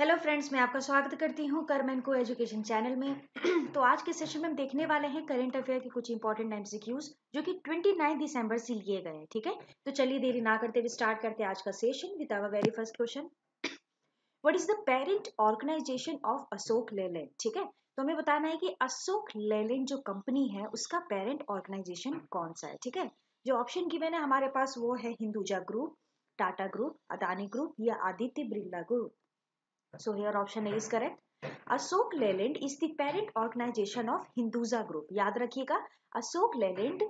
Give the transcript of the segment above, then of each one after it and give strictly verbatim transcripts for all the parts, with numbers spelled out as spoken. Hello friends, मैं आपका स्वागत करती हूं कर्मन को एजुकेशन चैनल में। तो आज के सेशन में हम देखने वाले हैं करंट अफेयर के कुछ इंपॉर्टेंट एमसीक्यूज जो कि उनतीस दिसंबर से लिए गए हैं। ठीक है, तो चलिए देरी ना करते हुए स्टार्ट करते हैं आज का session with our very first question. What is the parent organisation of Ashok Leyland. ठीक है, तो हमें बताना है कि अशोक लेलैंड जो कंपनी है उसका पेरेंट ऑर्गेनाइजेशन कौन सा है। ठीक है, जो ऑप्शन गिवन है हमारे पास वो है Hinduja group, Tata group, Adani group या Aditya Birla group. So here option A is correct. Ashok Leyland is the parent organization of Hinduja Group. याद रखिएगा Ashok Leyland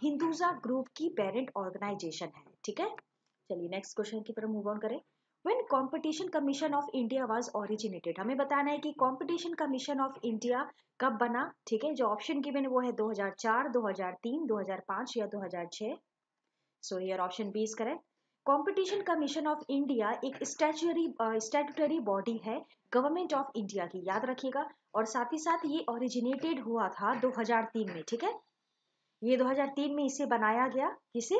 Hinduja Group की parent organization है। ठीक है, चलिए next question की तरफ move on करें। When Competition Commission of India was originated, हमें बताना है कि Competition Commission of India कब बना। ठीक है, जो option given वो है दो हज़ार चार, दो हज़ार तीन, दो हज़ार पाँच या दो हज़ार छह। So here option B is correct. Competition commission of India एक स्टैट्यूटरी स्टैट्यूटरी बॉडी है गवर्नमेंट ऑफ इंडिया की, याद रखिएगा। और साथ ही साथ ये ओरिजिनेटेड हुआ था दो हज़ार तीन में। ठीक है, ये दो हज़ार तीन में इसे बनाया गया, किसे,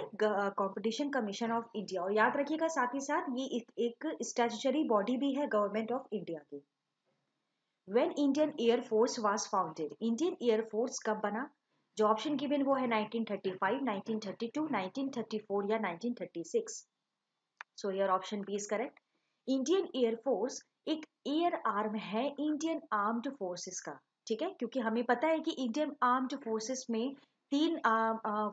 कंपटीशन कमीशन ऑफ इंडिया। और याद रखिएगा साथ ही साथ ये एक, एक स्टैट्यूटरी बॉडी भी है गवर्नमेंट ऑफ इंडिया की। When Indian air force was founded, Indian air force कब बना। जो ऑप्शन गिवन वो है nineteen thirty five, nineteen thirty two, nineteen thirty four या nineteen thirty six. So your option B is correct. Indian Air Force एक air arm है Indian armed forces का। ठीक है, क्योंकि हमें पता है कि इंडियन आर्म्ड फोर्सेस में तीन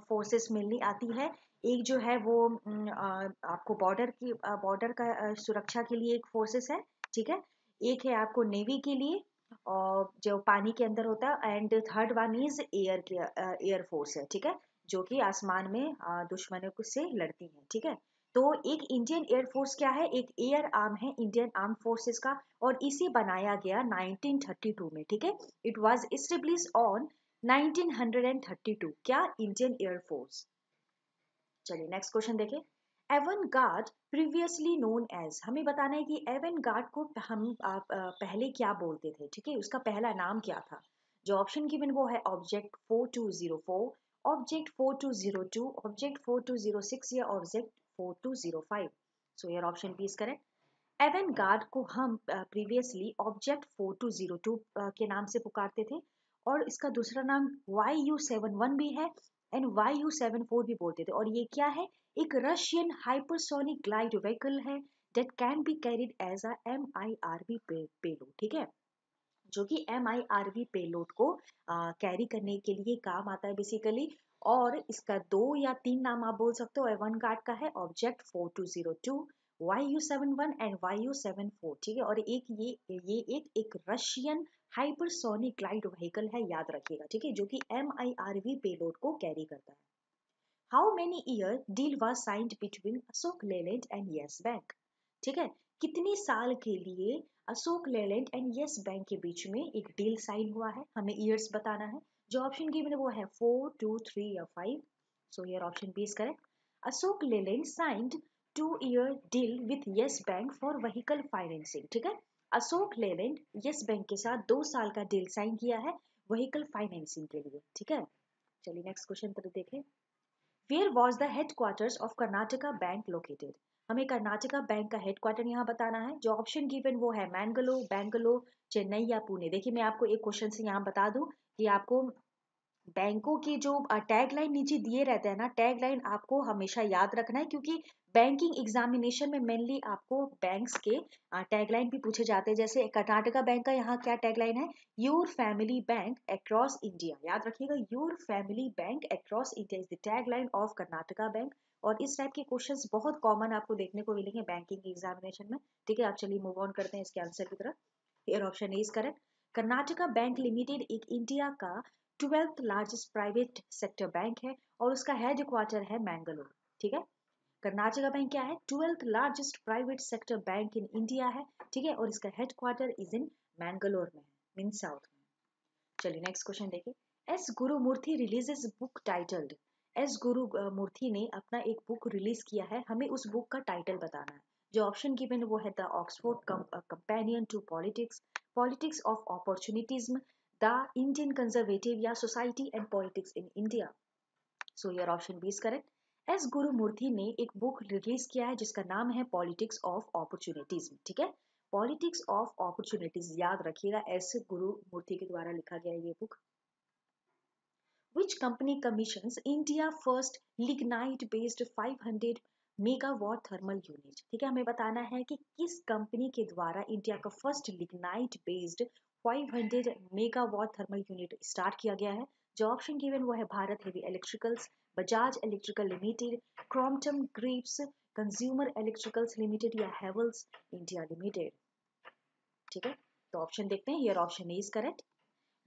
फोर्सेस मिलनी आती है। एक जो है वो आपको बॉर्डर की बॉर्डर का सुरक्षा के लिए एक फोर्सेस है। ठीक है, एक है आपको नेवी के लिए और जो पानी के अंदर होता है, and third one is air के एयर फोर्स है। ठीक है, जो कि आसमान में दुश्मनों से लड़ती है। ठीक है, तो एक इंडियन एयरफोर्स क्या है, एक एयर आर्म है इंडियन आर्म फोर्सेस का, और इसे बनाया गया नाइनटीन थर्टी टू में। ठीक है, it was establish on nineteen thirty two, क्या, इंडियन एयरफोर्स। चलिए नेक्स्ट क्वेश्चन देखें। एवनगार्ड प्रीवियसली नोन एज, हमें बताना है कि एवनगार्ड को हम पहले क्या बोलते थे। ठीक है, उसका पहला नाम क्या था। जो ऑप्शन गिवन वो है object four two zero four, object four two zero two, object four two zero six या object four two zero five. So यार option B is correct. Avangard को हम previously object four two zero two के नाम से पुकारते थे, और इसका दूसरा नाम वाई यू सेवन वन भी है and Y U seven four भी बोलते थे। और ये क्या है, एक रशियन हाइपरसोनिक ग्लाइड व्हीकल है that can be carried as a M I R V payload. ठीक है, जो कि M I R V payload को कैरी uh, करने के लिए काम आता है बेसिकली। और इसका दो या तीन नाम आप बोल सकते हो। एवनगार्ड का है object four two zero two, Y U seven one and Y U seven four. ठीक है, और एक ये ये एक एक रशियन हाइपरसोनिक ग्लाइड व्हीकल है, याद रखिएगा। ठीक है, जो कि M I R V payload को कैरी करता है। How many year deal was signed between Ashok Leyland and Yes Bank. ठीक है, कितने साल के लिए Ashok Leyland and Yes Bank के बीच में एक डील साइन हुआ है, हमें ईयर्स बताना है। जो ऑप्शन गिवन है वो है फोर, टू, थ्री या five. So here option B is correct. Ashok Leyland signed two year deal with Yes Bank for vehicle financing. ठीक है, अशोक लेलैंड येस बैंक के साथ दो साल का डील साइन किया है व्हीकल फाइनेंसिंग के लिए। ठीक है, चलिए नेक्स्ट क्वेश्चन पर देखें। Where was the headquarters of Karnataka Bank located, हमें कर्नाटका बैंक का हेडक्वार्टर यहाँ बताना है। जो ऑप्शन गिवन वो है मैंगलोर, बैंगलोर, चेन्नई या पुणे। देखिए, मैं आपको एक क्वेश्चन से यहाँ बता दूँ कि आपको बैंकों के जो टैगलाइन नीचे दिए रहते हैं ना, टैगलाइन आपको हमेशा याद रखना है, क्योंकि बैंकिंग एग्जामिनेशन में मेनली आपको बैंक्स के टैगलाइन भी पूछे जाते हैं। जैसे कर्नाटका बैंक का यहाँ क्या टैगलाइन है, your family bank across India. याद रखिएगा, your family bank across India is the tagline of Karnataka Bank. और इस टाइप के क्वेश्चंस बहुत कॉमन आपको देखने को मिलेंगे बैंकिंग एग्जामिनेशन में। ठीक है, आप चलिए मूव ऑन करते हैं इसके आंसर की तरफ। Here option A is correct. Karnataka Bank limited एक इंडिया का twelfth largest private sector bank है, और उसका हेडक्वार्टर है मैंगलोर। ठीक है, कर्नाटका बैंक क्या है, twelfth largest private sector bank in India है। ठीक है, और इसका हेडक्वार्टर इज इन मैंगलोर में, मीन साउथ में। चलिए नेक्स्ट क्वेश्चन देखिए। एस गुरु मूर्ति रिलीजेस बुक टाइटल्ड, एस गुरु मूर्ति ने अपना एक बुक रिलीज किया है, हमें उस बुक का टाइटल बताना है। जो ऑप्शन गिवन वो है the Oxford companion to politics, politics of opportunism, the Indian conservative या society and politics in India. So your option B is correct. S Gurumurthy ने एक बुक रिलीज किया है जिसका नाम है पॉलिटिक्स ऑफ अपॉर्चुनिटीज। ठीक है, पॉलिटिक्स ऑफ अपॉर्चुनिटीज, याद रखिएगा, एस गुरु मूर्ति के द्वारा लिखा गया ये book. Which company commissions India first lignite based five hundred megawatt thermal unit. ठीक है, हमें बताना है कि किस कंपनी के द्वारा इंडिया का first lignite based five hundred megawatt thermal unit start किया गया है। जो ऑप्शन गिवन वो है Bharat heavy electricals, Bajaj electrical limited, Crompton Greaves consumer electricals limited या हैवल्स इंडिया लिमिटेड। ठीक है, तो ऑप्शन देखते हैं, here option A is correct.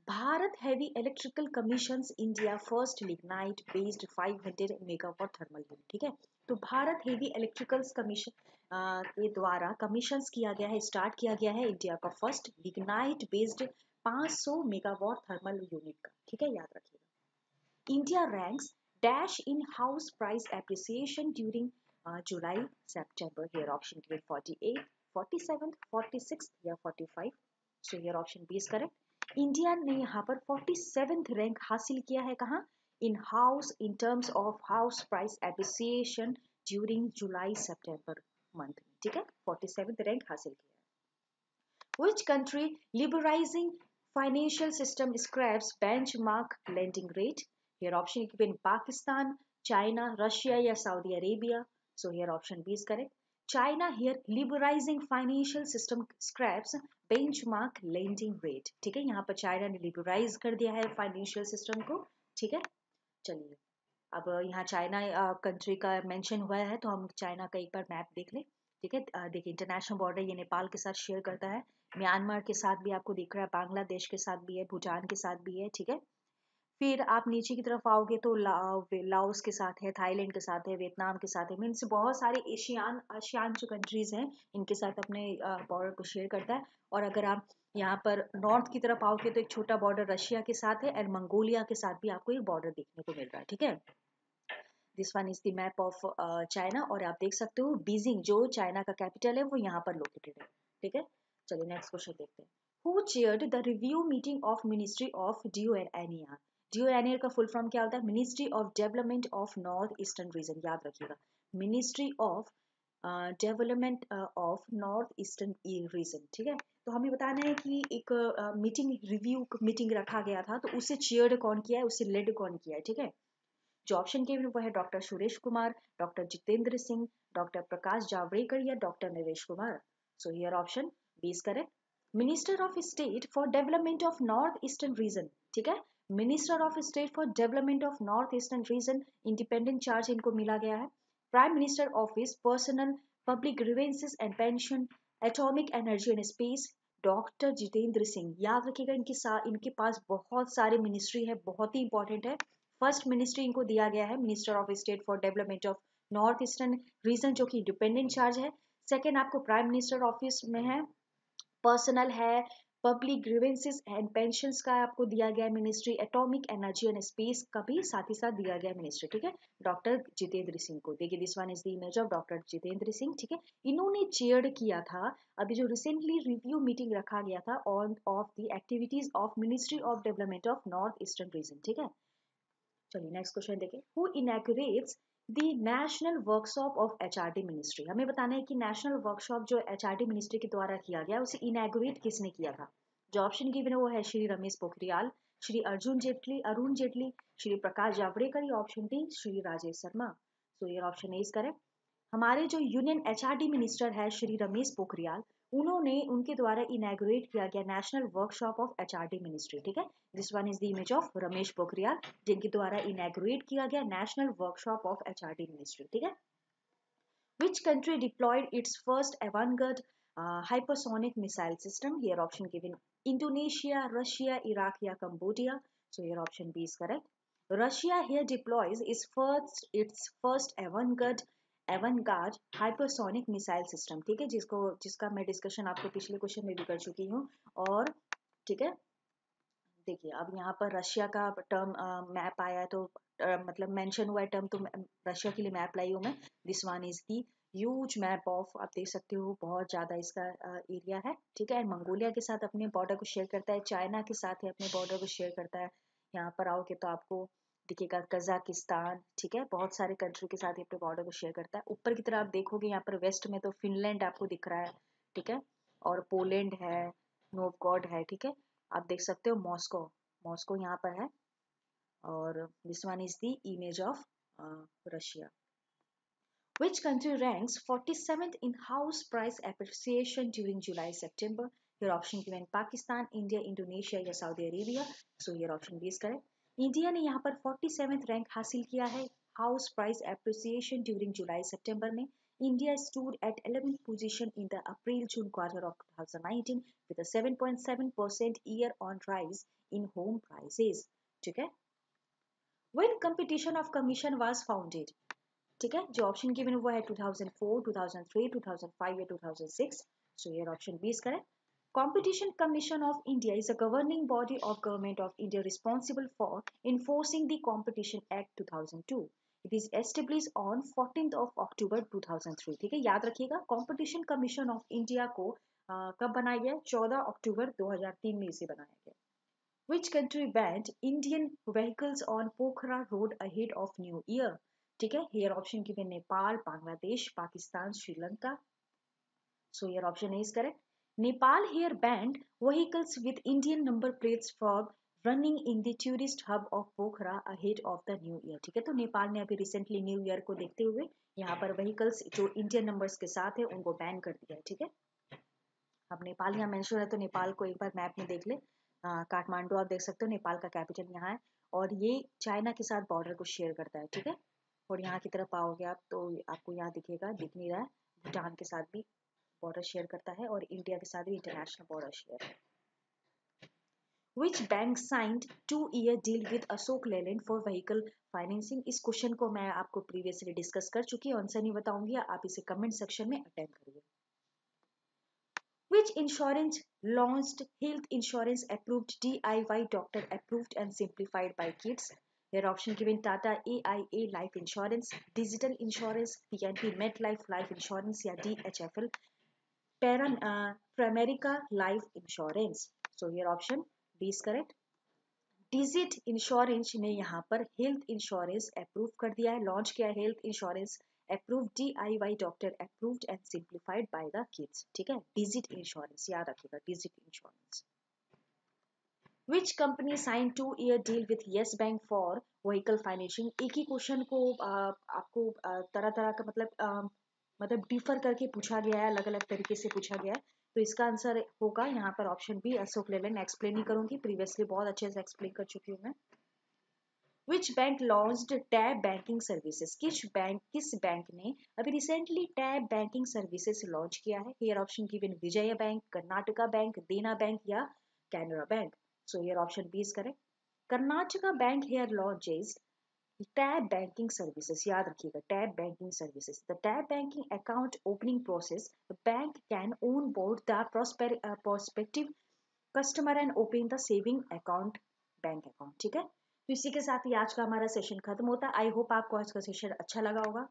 Bharat heavy electrical commissions India first lignite based five hundred megawatt thermal unit. ठीक है, तो भारत हेवी इलेक्ट्रिकल्स कमीशन के द्वारा कमीशंस किया गया है, स्टार्ट किया गया है इंडिया का first lignite based five hundred megawatt thermal unit का। ठीक है, याद रखिएगा। India ranks dash in house price appreciation during July September. Here option given forty eight, forty seven, forty six या forty five. So here option B is correct. India ने यहाँ पर forty seventh rank हासिल किया है, कहाँ, in house, in terms of house price appreciation during July September month. ठीक है, फोर्टी सेवन्थ रैंक हासिल किया है। Which country liberalizing financial system scraps benchmark lending rate. Here option given Pakistan, China, Russia या Saudi Arabia. So here option B is correct. China here liberalizing financial system scraps benchmark lending rate। ठीक है, यहाँ पर China ने liberalise कर दिया है financial system को। ठीक है, चलिए अब यहाँ चाइना कंट्री का मेंशन हुआ है तो हम चाइना का एक बार मैप देख लें। ठीक है, देखिए इंटरनेशनल बॉर्डर ये नेपाल के साथ शेयर करता है, म्यांमार के साथ भी आपको दिख रहा है, बांग्लादेश के साथ भी है, भूटान के साथ भी है। ठीक है, फिर आप नीचे की तरफ आओगे तो लाओस के साथ है, थाईलैंड के साथ है, वियतनाम के साथ है, मीन्स बहुत सारे एशियान आशियान जो कंट्रीज़ हैं इनके साथ अपने बॉर्डर को शेयर करता है। और अगर आप यहाँ पर नॉर्थ की तरफ आओगे तो एक छोटा बॉर्डर रशिया के साथ है एंड मंगोलिया के साथ भी आपको ये बॉर्डर देखने को मिल रहा है। ठीक है, this one is the map of China. और आप देख सकते हो बीजिंग जो चाइना का कैपिटल है वो यहाँ पर लोकेटेड है। ठीक है, चलिए नेक्स्ट क्वेश्चन देखते हैं। Who chaired the review meeting of ministry of due and एनिया। डी ओ एन ए का फुल फॉर्म क्या होता है, ministry of development of north eastern region. याद रखिएगा, ministry of development of north eastern region. ठीक है, तो हमें बताना है कि एक मीटिंग रिव्यू मीटिंग रखा गया था तो उसे चेयर्ड कौन किया है, उसे लेड कौन किया है। ठीक है, जो ऑप्शन के वो है doctor Suresh Kumar, doctor Jitendra Singh, doctor Prakash Javadekar या doctor Naresh Kumar. So here option B is correct. Minister of state for development of north eastern region. ठीक है, minister of state for development of north eastern region, independent charge इनको मिला गया है। Prime minister office, personal, public grievances and pension, atomic energy and space, doctor Jitendra Singh. याद रखिएगा इनके साथ इनके पास बहुत सारे मिनिस्ट्री है, बहुत ही इंपॉर्टेंट है। फर्स्ट मिनिस्ट्री इनको दिया गया है minister of state for development of north eastern region जो कि इंडिपेंडेंट चार्ज है। सेकेंड आपको प्राइम मिनिस्टर ऑफिस में है, पर्सनल है, पब्लिक ग्रीवेंसेस एंड पेंशंस का आपको दिया गया ministry, atomic energy and space का भी साथ ही साथ दिया गया मिनिस्ट्री। ठीक है, डॉक्टर जितेंद्र सिंह को देखिए, this one is the image of doctor Jitendra Singh. ठीक है, इन्होंने चेयर किया था अभी जो रिसेंटली रिव्यू मीटिंग रखा गया था on of the activities of ministry of development of north eastern region. ठीक है, चलिए नेक्स्ट क्वेश्चन देखें। Who inaugurates the national workshop of H R D ministry. हमें बताना है कि नेशनल वर्कशॉप जो एच आर डी मिनिस्ट्री के द्वारा किया गया उसे इनॉग्रेट किसने किया था। जो ऑप्शन गिवन है वो है श्री रमेश पोखरियाल, श्री अर्जुन जेटली, अरुण जेटली, श्री प्रकाश जावड़ेकर या ऑप्शन डी श्री राजेश शर्मा। सो ये ऑप्शन ए इज करेक्ट। हमारे जो union H R D minister है श्री रमेश पोखरियाल, उन्होंने उनके द्वारा इनॉग्रेट किया गया national workshop of H R D ministry. ठीक है, this one is the image of Ramesh Pokhriyal जिनके द्वारा इनॉग्रेट किया गया national workshop of H R D ministry. ठीक है, which country deployed its first Avangard hypersonic missile system. Here option given Indonesia, Russia, Iraq या Cambodia. So here option B is correct. Russia here deploys its first its first Avangard Avangard hypersonic missile system. ठीक है, जिसको जिसका मैं discussion आपको पिछले question में भी कर चुकी हूँ। और ठीक है, देखिए अब यहाँ पर रशिया का टर्म मैप आया है तो आ, मतलब मेंशन हुआ है टर्म, तो रशिया के लिए मैप लाई हूँ मैं। This one is the huge map of, आप देख सकते हो बहुत ज़्यादा इसका एरिया है। ठीक है, एंड मंगोलिया के साथ अपने बॉर्डर को शेयर करता है, चाइना के साथ ही अपने बॉर्डर को शेयर करता है। यहाँ पर आओगे तो आपको देखिएगा कजाकिस्तान। ठीक है, बहुत सारे कंट्री के साथ ये अपने बॉर्डर को शेयर करता है। ऊपर की तरफ आप देखोगे यहाँ पर वेस्ट में तो फिनलैंड आपको दिख रहा है। ठीक है, और पोलैंड है, नोवगॉर्ड है, ठीक है। आप देख सकते हो मॉस्को, मॉस्को यहाँ पर है। और this one is the image of Russia. Which country ranks forty-seventh in house price appreciation during July September? Your option given Pakistan, India, Indonesia या Saudi Arabia. So your option B is correct. India ने यहाँ पर forty-seventh rank हासिल किया है house price appreciation during July September में। India stood at eleventh position in the April-June quarter of twenty nineteen with a seven point seven percent year-on rise in home prices. ठीक है? When Competition of Commission was founded? ठीक है, जो option given हुआ है two thousand four, two thousand three, two thousand five या two thousand six, so ये option B is correct. Competition commission of India is a governing body of government of India responsible for enforcing the competition act two thousand two। It is establish on fourteen of October two thousand three, ठीक है, याद रखिएगा। Competition commission of India को आ, कब बनाया गया? चौदह अक्टूबर दो हज़ार तीन में इसे बनाया गया। Which country banned Indian vehicles on Pokhara road ahead of new year? ठीक है, here option given Nepal, Bangladesh, Pakistan, Sri Lanka. So here option is correct. Nepal here banned vehicles with Indian number plates for running in the tourist hub of Pokhara ahead of the new year. ठीक है, तो नेपाल ने अभी recently new year को देखते हुए यहाँ पर व्हीकल्स जो इंडियन नंबर्स के साथ है उनको बैन कर दिया है। ठीक है, अब नेपाल यहाँ मेंशन है तो नेपाल को एक बार मैप में देख ले। काठमांडू आप देख सकते हो, नेपाल का कैपिटल यहाँ है और ये चाइना के साथ बॉर्डर को शेयर करता है। ठीक है, और यहाँ की तरफ आओगे आप तो आपको यहाँ दिखेगा, दिख नहीं रहा है, भूटान के साथ भी बॉर्डर शेयर करता है और इंडिया के साथ भी इंटरनेशनल बॉर्डर शेयर है। Which bank signed two-year deal with Ashok Leyland for vehicle financing? इस क्वेश्चन को मैं आपको प्रीवियसली डिस्कस कर चुकी हूँ, आंसर नहीं बताऊंगी, आप इसे कमेंट सेक्शन में अटेम्प्ट करिए। Which insurance launched health insurance approved D I Y doctor approved and simplified by kids? Here option given Tata A I A Life Insurance, Digital Insurance, P N B MetLife Life Insurance या D H F L Pramerica Life Insurance. So here option B is correct. Digit Insurance ने यहाँ पर Health Insurance approve कर दिया है, launch किया है Health Insurance approved D I Y Doctor approved and simplified by the kids. ठीक है, Digit Insurance याद रखिएगा, Digit Insurance. Which company signed two year deal with Yes Bank for vehicle financing? एक ही क्वेश्चन को आ, आपको आ, तरह तरह का मतलब आ, मतलब डिफर करके पूछा गया है, अलग अलग तरीके से पूछा गया है, तो इसका आंसर होगा यहाँ पर option B Ashok Leyland. Explain नहीं करूंगी, प्रीवियसली बहुत अच्छे से एक्सप्लेन कर चुकी हूँ मैं। Which bank launched T A B Banking Services? किस बैंक किस बैंक ने अभी recently T A B Banking Services launch किया है? Here option given Vijaya bank, Karnataka bank, Dena bank या Canara bank. So here option B is correct. Karnataka Bank here launches T A B Banking Services. याद रखिएगा T A B Banking Services. The T A B Banking account opening process. The bank can onboard the prosper, uh, prospective customer and open the saving account, bank account. ठीक है? तो इसी के साथ ही आज का हमारा सेशन खत्म होता है। I hope आपको आज का सेशन अच्छा लगा होगा।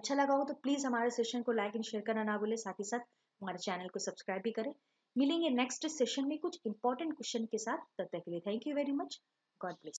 अच्छा लगा हो तो प्लीज हमारे सेशन को लाइक एंड शेयर करना ना भूले, साथ ही साथ हमारे चैनल को सब्सक्राइब भी करें। मिलेंगे नेक्स्ट सेशन में कुछ इंपॉर्टेंट क्वेश्चन के साथ, तब तक के लिए thank you very much, God bless.